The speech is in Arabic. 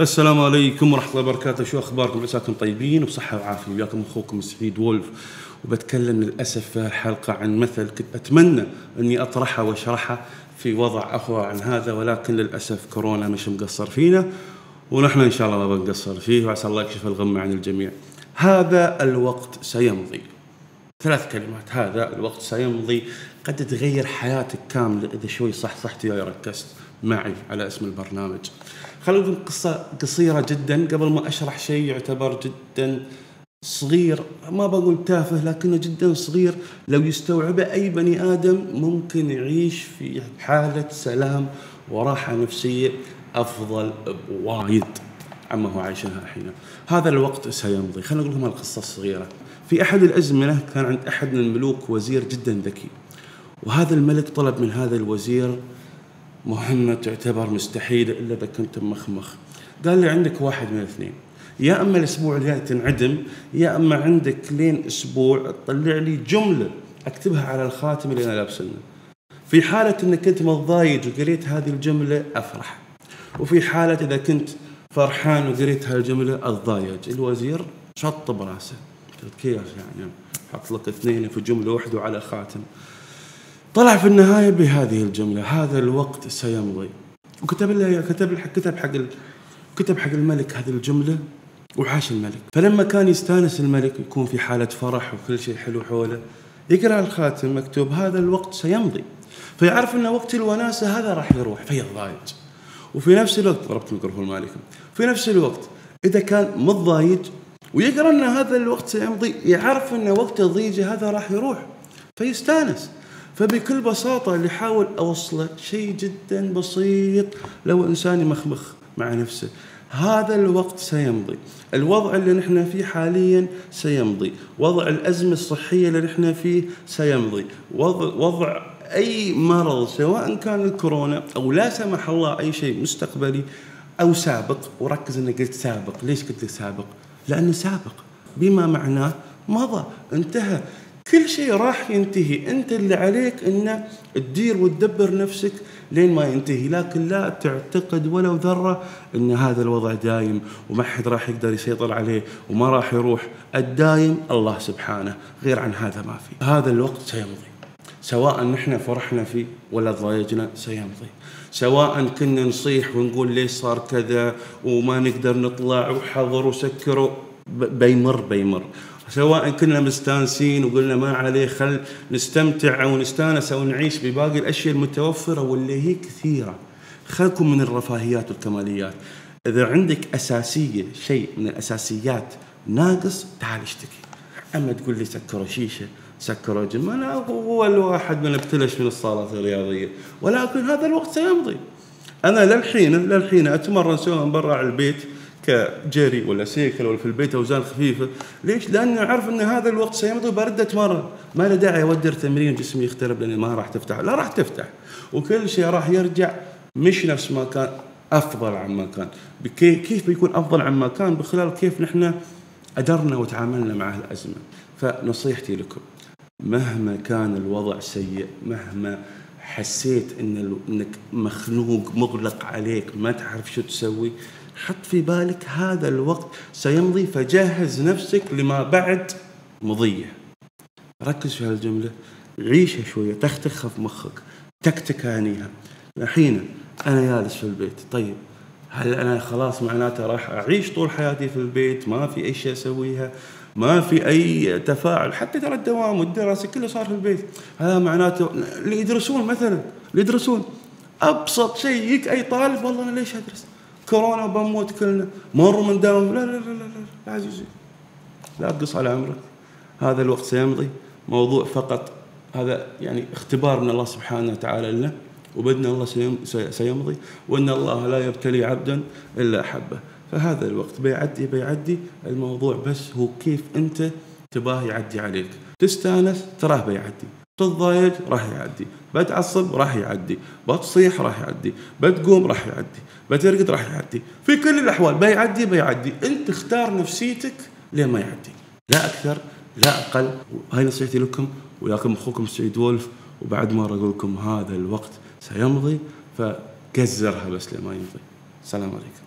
السلام عليكم ورحمة الله وبركاته. شو أخباركم؟ عساكم طيبين وبصحة وعافية. وياكم أخوكم سعيد وولف، وبتكلم للأسف في هالحلقة عن مثل كنت أتمنى أني أطرحه وأشرحه في وضع أقوى عن هذا، ولكن للأسف كورونا مش مقصر فينا، ونحن إن شاء الله ما بنقصر فيه، وعسى الله يكشف الغمة عن الجميع. هذا الوقت سيمضي. ثلاث كلمات: هذا الوقت سيمضي. قد تغير حياتك كاملة إذا شوي صحصحت وياي وركزت معي على اسم البرنامج. خلونا نقول قصة قصيرة جدا قبل ما أشرح شيء يعتبر جدا صغير، ما بقول تافه لكنه جدا صغير، لو يستوعبه أي بني آدم ممكن يعيش في حالة سلام وراحة نفسية أفضل بوايد عما هو عايشها الحين. هذا الوقت سيمضي. خلونا نقول لكم القصة الصغيرة. في أحد الأزمنة كان عند أحد الملوك وزير جدا ذكي، وهذا الملك طلب من هذا الوزير مهمة تعتبر مستحيلة إلا إذا كنت مخمخ. قال لي: عندك واحد من الاثنين، يا أما الأسبوع الجاي تنعدم، يا أما عندك لين أسبوع تطلع لي جملة أكتبها على الخاتم اللي أنا لابسنه. في حالة إن كنت متضايج وقريت هذه الجملة أفرح، وفي حالة إذا كنت فرحان وقريت هالجملة أتضايج. الوزير شط براسه، كيف يعني حط لك اثنين في جملة واحدة وعلى خاتم؟ طلع في النهاية بهذه الجملة: هذا الوقت سيمضي. وكتب له كتب حق الملك هذه الجملة، وعاش الملك. فلما كان يستانس الملك يكون في حالة فرح وكل شيء حلو حوله، يقرأ الخاتم مكتوب: هذا الوقت سيمضي. فيعرف أن وقت الوناسة هذا راح يروح، فيتضايج. وفي نفس الوقت ضربت الميكروفون مالكم. في نفس الوقت إذا كان متضايج ويقرأ أن هذا الوقت سيمضي، يعرف أن وقت الضيجة هذا راح يروح، فيستانس. فبكل بساطة اللي حاول أوصله شيء جدا بسيط لو إنساني مخمخ مع نفسه: هذا الوقت سيمضي. الوضع اللي نحن فيه حاليا سيمضي، وضع الأزمة الصحية اللي نحن فيه سيمضي، وضع أي مرض سواء كان الكورونا أو لا سمح الله أي شيء مستقبلي أو سابق. وركز أني قلت سابق. ليش قلت سابق؟ لأنه سابق بما معناه مضى، انتهى، كل شيء راح ينتهي. انت اللي عليك انه تدير وتدبر نفسك لين ما ينتهي، لكن لا تعتقد ولو ذره ان هذا الوضع دايم وما حد راح يقدر يسيطر عليه وما راح يروح. الدايم الله سبحانه، غير عن هذا ما في. هذا الوقت سيمضي، سواء نحن فرحنا فيه ولا ضايجنا سيمضي، سواء كنا نصيح ونقول ليش صار كذا وما نقدر نطلع وحضر وسكروا، بيمر، سواء كنا مستانسين وقلنا ما عليه خل نستمتع ونستانس ونعيش بباقي الأشياء المتوفرة واللي هي كثيرة. خلكم من الرفاهيات والكماليات. إذا عندك أساسية، شيء من الأساسيات ناقص، تعال اشتكي. أما تقول لي سكروا شيشة، سكروا جيم، أنا أول واحد من ابتلش من الصالات الرياضية، ولكن هذا الوقت سيمضي. أنا للحين أتمرن سواء برا على البيت كجري ولا سيكل ولا في البيت اوزان خفيفه. ليش؟ لاني اعرف ان هذا الوقت سيمضي، برد اتمرن، ما له داعي اودر تمرين جسمي يخترب لاني ما راح تفتح، لا راح تفتح، وكل شيء راح يرجع مش نفس ما كان، افضل عما كان. كيف بيكون افضل عما كان؟ بخلال كيف نحن قدرنا وتعاملنا مع الازمه. فنصيحتي لكم: مهما كان الوضع سيء، مهما حسيت انك مخنوق مغلق عليك ما تعرف شو تسوي، حط في بالك هذا الوقت سيمضي، فجهز نفسك لما بعد مضيه. ركز في هالجملة، عيشها شوية، تختخها في مخك، تكتكانيها. الحين أنا جالس في البيت، طيب هل أنا خلاص معناته راح أعيش طول حياتي في البيت ما في أي شيء أسويها، ما في أي تفاعل؟ حتى ترى الدوام والدراسة كله صار في البيت. هذا معناته اللي يدرسون مثلا، اللي يدرسون أبسط شيء يجيك أي طالب: والله أنا ليش أدرس؟ كورونا بموت كلنا، مر من داوم. لا لا لا لا عزيزي، لا تقص على عمرك. هذا الوقت سيمضي. موضوع فقط هذا، يعني اختبار من الله سبحانه وتعالى لنا، وبإذن الله سيمضي، وإن الله لا يبتلي عبدا إلا أحبه. فهذا الوقت بيعدي. الموضوع بس هو كيف أنت تباه يعدي عليك. تستانس تراه بيعدي، تتضايج راح يعدي، بتعصب راح يعدي، بتصيح راح يعدي، بتقوم راح يعدي، بترقد راح يعدي، في كل الاحوال بيعدي. انت اختار نفسيتك لين ما يعدي، لا اكثر لا اقل. هاي نصيحتي لكم، وياكم اخوكم سعيد وولف. وبعد ما اقول لكم هذا الوقت سيمضي، فقزرها بس لين ما يمضي. السلام عليكم.